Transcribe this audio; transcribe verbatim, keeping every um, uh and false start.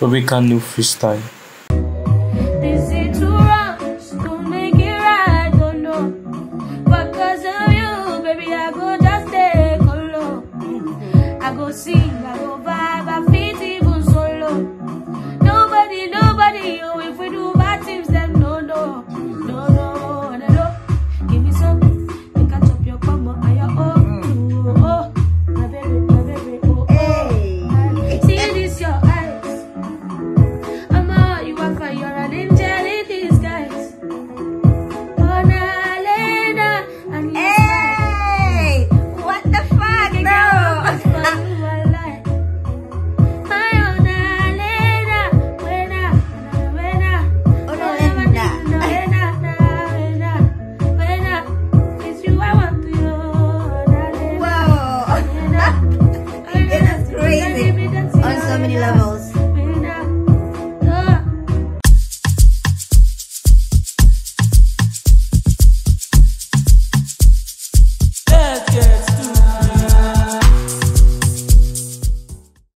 Rubicon New Freestyle.